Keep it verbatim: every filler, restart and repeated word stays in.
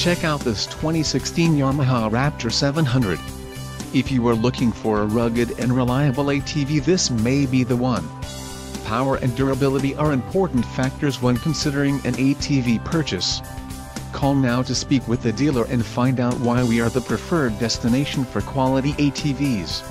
Check out this twenty sixteen Yamaha Raptor seven hundred. If you are looking for a rugged and reliable A T V, this may be the one. Power and durability are important factors when considering an A T V purchase. Call now to speak with the dealer and find out why we are the preferred destination for quality A T Vs.